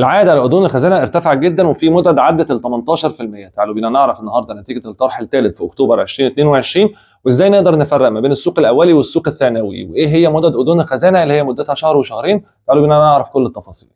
العائد على اذون الخزانه ارتفع جدا وفي مدد عدت ال 18%. تعالوا بينا نعرف النهارده نتيجه الطرح الثالث في اكتوبر 2022 وازاي نقدر نفرق ما بين السوق الاولي والسوق الثانوي، وايه هي مدد اذون الخزانه اللي هي مدتها شهر وشهرين. تعالوا بينا نعرف كل التفاصيل.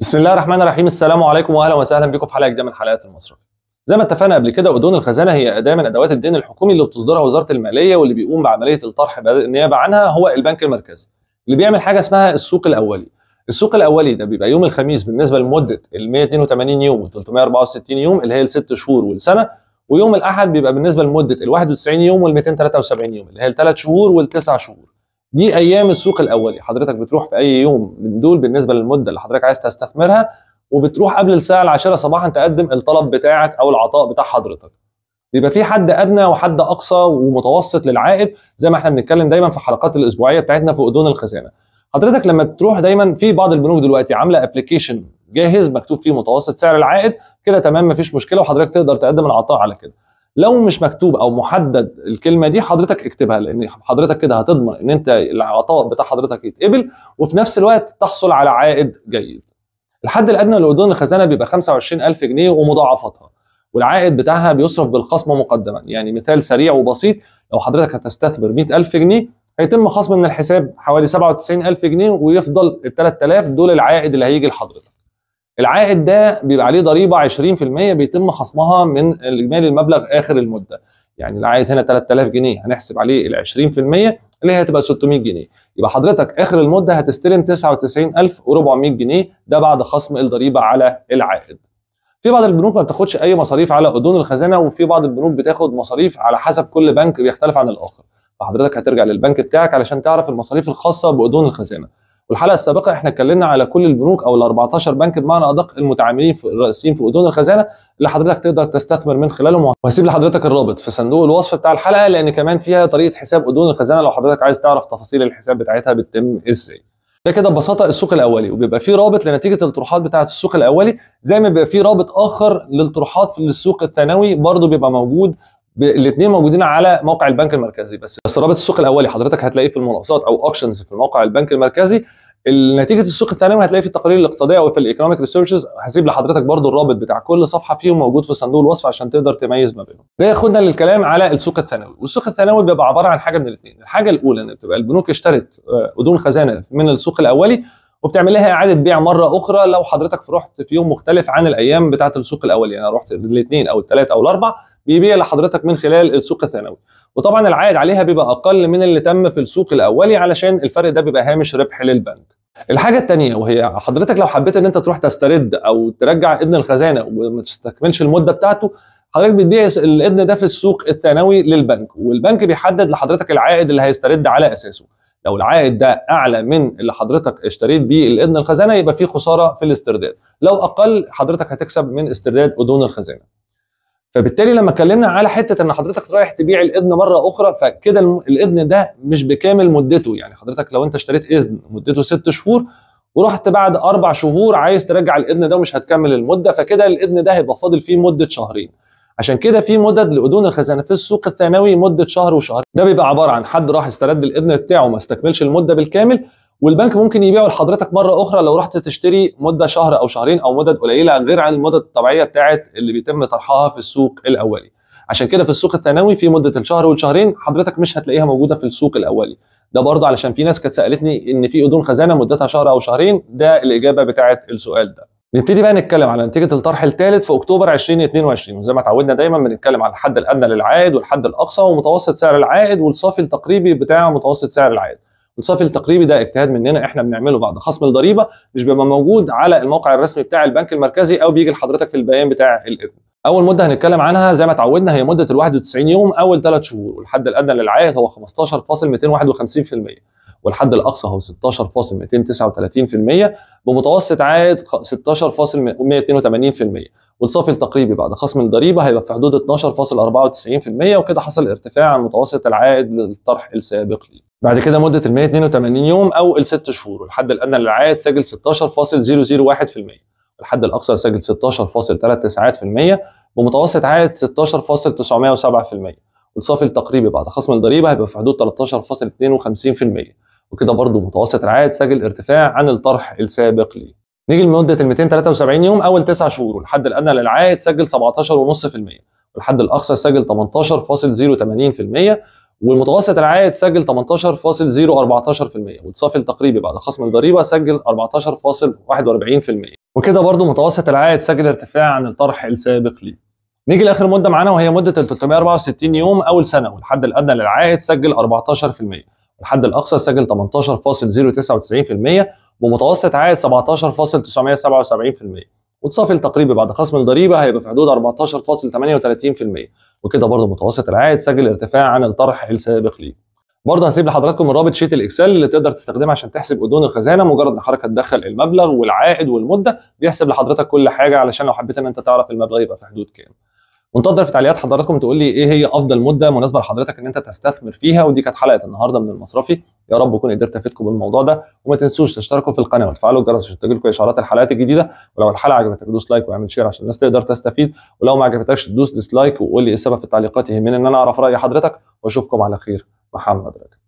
بسم الله الرحمن الرحيم. السلام عليكم واهلا وسهلا بكم في حلقه جديده من حلقات المصرفي. زي ما اتفقنا قبل كده، اذون الخزانه هي اداه من ادوات الدين الحكومي اللي بتصدرها وزاره الماليه، واللي بيقوم بعمليه الطرح نيابه عنها هو البنك المركزي، اللي بيعمل حاجه اسمها السوق الاولي. السوق الاولي ده بيبقى يوم الخميس بالنسبه لمده ال 182 يوم و364 يوم اللي هي ال6 شهور والسنه، ويوم الاحد بيبقى بالنسبه لمده ال 91 يوم وال273 يوم اللي هي ال3 شهور وال9 شهور. دي ايام السوق الاولي. حضرتك بتروح في اي يوم من دول بالنسبه للمده اللي حضرتك عايز تستثمرها، وبتروح قبل الساعه 10 صباحا تقدم الطلب بتاعك او العطاء بتاع حضرتك. بيبقى في حد ادنى وحد اقصى ومتوسط للعائد، زي ما احنا بنتكلم دايما في الحلقات الاسبوعيه بتاعتنا في اذون الخزانه. حضرتك لما بتروح دايما في بعض البنوك دلوقتي عامله ابلكيشن جاهز مكتوب فيه متوسط سعر العائد كده، تمام مفيش مشكله وحضرتك تقدر تقدم العطاء على كده. لو مش مكتوب او محدد الكلمه دي حضرتك اكتبها، لان حضرتك كده هتضمن ان انت العطاء بتاع حضرتك يتقبل وفي نفس الوقت تحصل على عائد جيد. الحد الادنى لاذون الخزانه بيبقى 25000 جنيه ومضاعفاتها، والعائد بتاعها بيصرف بالخصم مقدما. يعني مثال سريع وبسيط، لو حضرتك هتستثمر 100000 جنيه هيتم خصم من الحساب حوالي 97000 جنيه ويفضل ال 3000 دول العائد اللي هيجي لحضرتك. العائد ده بيبقى عليه ضريبه 20% بيتم خصمها من اجمالي المبلغ اخر المده. يعني العائد هنا 3000 جنيه هنحسب عليه ال 20% اللي هي هتبقى 600 جنيه، يبقى حضرتك اخر المده هتستلم 99400 جنيه ده بعد خصم الضريبه على العائد. في بعض البنوك ما بتاخدش اي مصاريف على اذون الخزانه، وفي بعض البنوك بتاخد مصاريف على حسب كل بنك بيختلف عن الاخر، فحضرتك هترجع للبنك بتاعك علشان تعرف المصاريف الخاصه باذون الخزانه. والحلقه السابقه احنا اتكلمنا على كل البنوك او ال 14 بنك بمعنى ادق المتعاملين الرئيسيين في اذون الخزانه اللي حضرتك تقدر تستثمر من خلالهم، وهسيب لحضرتك الرابط في صندوق الوصف بتاع الحلقه، لان كمان فيها طريقه حساب اذون الخزانه لو حضرتك عايز تعرف تفاصيل الحساب بتاعتها بتتم ازاي. ده كده ببساطه السوق الاولي، وبيبقى فيه رابط لنتيجه الطروحات بتاعه السوق الاولي، زي ما بيبقى فيه رابط اخر للطروحات للسوق الثانوي برضه بيبقى موجود. الاثنين موجودين على موقع البنك المركزي، بس رابط السوق الاولي حضرتك هتلاقيه في المناقصات او اوكشنز في موقع البنك المركزي. نتيجه السوق الثانوي هتلاقيه في التقارير الاقتصاديه او في الايكونوميك ريسيرشز. هسيب لحضرتك برضو الرابط بتاع كل صفحه فيهم موجود في صندوق الوصف عشان تقدر تميز ما بينهم. ده ياخدنا للكلام على السوق الثانوي، والسوق الثانوي بيبقى عباره عن حاجه من الاثنين. الحاجه الاولى ان بتبقى البنوك اشترت اذون خزانه من السوق الاولي وبتعمل لها اعاده بيع مره اخرى لو حضرتك رحت في يوم مختلف عن الايام بتاعه السوق الاولي، يعني رحت الاثنين او الثلاث او الاربع بيبيع لحضرتك من خلال السوق الثانوي. وطبعا العائد عليها بيبقى اقل من اللي تم في السوق الاولي علشان الفرق ده بيبقى هامش ربح للبنك. الحاجه الثانيه، وهي حضرتك لو حبيت ان انت تروح تسترد او ترجع اذن الخزانه وما تستكملش المده بتاعته، حضرتك بتبيع الاذن ده في السوق الثانوي للبنك، والبنك بيحدد لحضرتك العائد اللي هيسترد على اساسه. لو العائد ده اعلى من اللي حضرتك اشتريت بيه الاذن الخزانه يبقى في خساره في الاسترداد، لو اقل حضرتك هتكسب من استرداد اذون الخزانه. فبالتالي لما اتكلمنا على حته ان حضرتك رايح تبيع الاذن مره اخرى، فكده الاذن ده مش بكامل مدته. يعني حضرتك لو انت اشتريت اذن مدته 6 شهور ورحت بعد 4 شهور عايز ترجع الاذن ده ومش هتكمل المده، فكده الاذن ده هيبقى فاضل فيه مده شهرين. عشان كده في مدد لاذون الخزانه في السوق الثانوي مده شهر وشهرين. ده بيبقى عباره عن حد راح يسترد الاذن بتاعه وما استكملش المده بالكامل، والبنك ممكن يبيعه لحضرتك مره اخرى لو رحت تشتري مده شهر او شهرين او مدد قليله غير عن المدد الطبيعيه بتاعت اللي بيتم طرحها في السوق الاولي. عشان كده في السوق الثانوي في مده الشهر والشهرين حضرتك مش هتلاقيها موجوده في السوق الاولي. ده برضه علشان في ناس كانت سالتني ان في اذون خزانه مدتها شهر او شهرين، ده الاجابه بتاعت السؤال ده. نبتدي بقى نتكلم على نتيجه الطرح الثالث في اكتوبر 2022، وزي ما اتعودنا دايما بنتكلم على الحد الادنى للعائد والحد الاقصى ومتوسط سعر العائد والصافي التقريبي بتاع متوسط سعر العائد. الصافي التقريبي ده اجتهاد مننا احنا بنعمله بعد خصم الضريبه، مش بيبقى موجود على الموقع الرسمي بتاع البنك المركزي او بيجي لحضرتك في البيان بتاع الاذن. اول مده هنتكلم عنها زي ما اتعودنا هي مده ال 91 يوم اول 3 شهور، والحد الادنى للعائد هو 15.251%، والحد الاقصى هو 16.239% بمتوسط عائد 16.182%، والصافي التقريبي بعد خصم الضريبه هيبقى في حدود 12.94%. وكده حصل ارتفاع عن متوسط العائد للطرح السابق ليه. بعد كده مده ال 182 يوم او ال6 شهور، والحد الادنى للعائد سجل 16.001%، والحد الاقصى سجل 16.39%، بمتوسط عائد 16.907%، والصافي التقريبي بعد خصم الضريبه هيبقى في حدود 13.52%، وكده برضو متوسط العائد سجل ارتفاع عن الطرح السابق ليه. نيجي لمده ال 273 يوم اول 9 شهور، والحد الادنى للعائد سجل 17.5%، والحد الاقصى سجل 18.080%، والمتوسط العائد سجل 18.014%، والصافي التقريبي بعد خصم الضريبه سجل 14.41%، وكده برضو متوسط العائد سجل ارتفاع عن الطرح السابق ليه. نيجي لاخر مده معانا وهي مده ال 364 يوم اول سنه، والحد الادنى للعائد سجل 14%، والحد الاقصى سجل 18.099%، ومتوسط عائد 17.977%، والصافي التقريبي بعد خصم الضريبه هيبقى في حدود 14.38%، وكده برضه متوسط العائد سجل ارتفاع عن الطرح السابق ليه. برضه هسيب لحضراتكم الرابط شيت الاكسل اللي تقدر تستخدمها عشان تحسب اذون الخزانه، مجرد ما حضرتك هتدخل المبلغ والعائد والمده بيحسب لحضرتك كل حاجه، علشان لو حبيت ان انت تعرف المبلغ يبقى في حدود كام. منتظر في تعليقات حضراتكم تقول لي ايه هي افضل مده مناسبه لحضرتك ان انت تستثمر فيها. ودي كانت حلقه النهارده من المصرفي، يا رب اكون قدرت افيدكم بالموضوع ده، وما تنسوش تشتركوا في القناه وتفعلوا الجرس عشان تجيلكم اشعارات الحلقات الجديده، ولو الحلقه عجبتك دوس لايك واعمل شير عشان الناس تقدر تستفيد، ولو ما عجبتكش دوس ديسلايك وقول لي ايه السبب في التعليقات، يهمني ان انا اعرف راي حضرتك، واشوفكم على خير. محمد رجب.